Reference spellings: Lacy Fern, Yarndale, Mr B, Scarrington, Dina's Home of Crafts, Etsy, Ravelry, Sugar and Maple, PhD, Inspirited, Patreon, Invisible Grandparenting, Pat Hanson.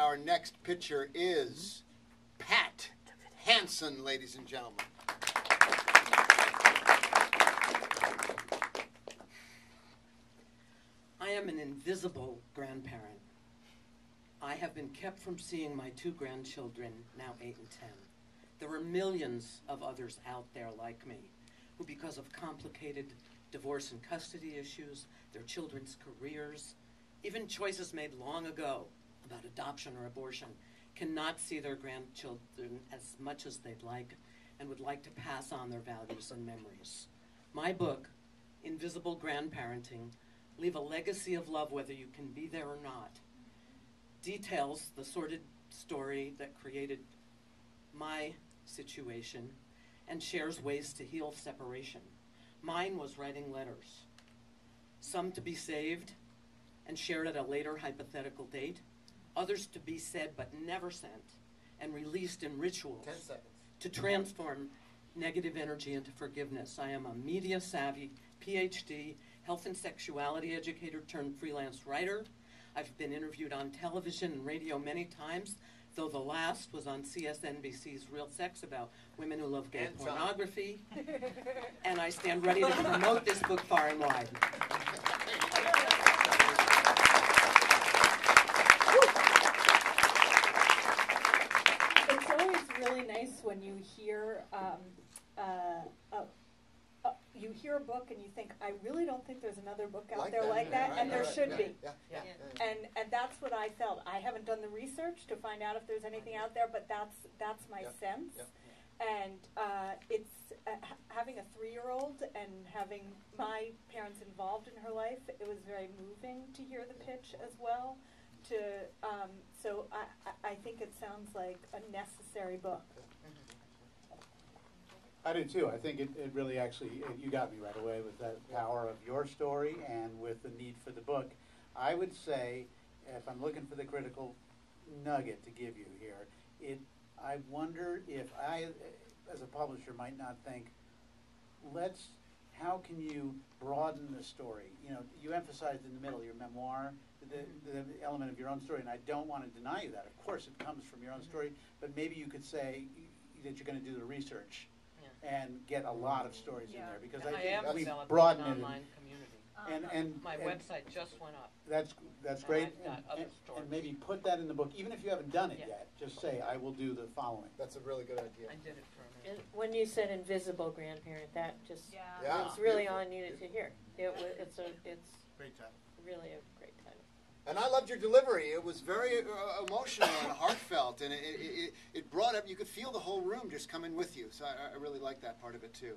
Our next picture is Pat Hanson, ladies and gentlemen. I am an invisible grandparent. I have been kept from seeing my two grandchildren, now 8 and 10. There are millions of others out there like me who, because of complicated divorce and custody issues, their children's careers, even choices made long ago about adoption or abortion, cannot see their grandchildren as much as they'd like and would like to pass on their values and memories. My book, Invisible Grandparenting, Leave a Legacy of Love Whether You Can Be There or Not, details the sordid story that created my situation and shares ways to heal separation. Mine was writing letters, some to be saved and shared at a later hypothetical date, others to be said but never sent and released in rituals to transform negative energy into forgiveness. I am a media-savvy PhD, health and sexuality educator turned freelance writer. I've been interviewed on television and radio many times, though the last was on CSNBC's Real Sex about women who love gay pornography. And I stand ready to promote this book far and wide. It's always really nice when you hear a book and you think, I really don't think there's another book out like there that, like that, right, and there right, should yeah, be. Yeah, yeah, yeah. And that's what I felt. I haven't done the research to find out if there's anything out there, but that's my sense. Yeah, yeah. And it's having a 3-year-old and having my parents involved in her life, it was very moving to hear the pitch as well. To so I think it sounds like a necessary book. I do too. I think it really actually, you got me right away with that power of your story and with the need for the book. I would say, if I'm looking for the critical nugget to give you here, I wonder if I, as a publisher, might not think, how can you broaden the story? You know, you emphasized in the middle, your memoir, the element of your own story, and I don't want to deny you that. Of course it comes from your own story, but maybe you could say that you're going to do the research and get a lot of stories in there, because I think we broaden an online community. And my website just went up. That's great. I've got other stories. And maybe put that in the book, even if you haven't done it yet. Just say, I will do the following. That's a really good idea. I did it for a minute. When you said invisible grandparent, that just it's really all I needed to hear. It's great title. Really a great title. And I loved your delivery. It was very emotional and heartfelt, and it brought up, you could feel the whole room just coming with you. So I really liked that part of it, too.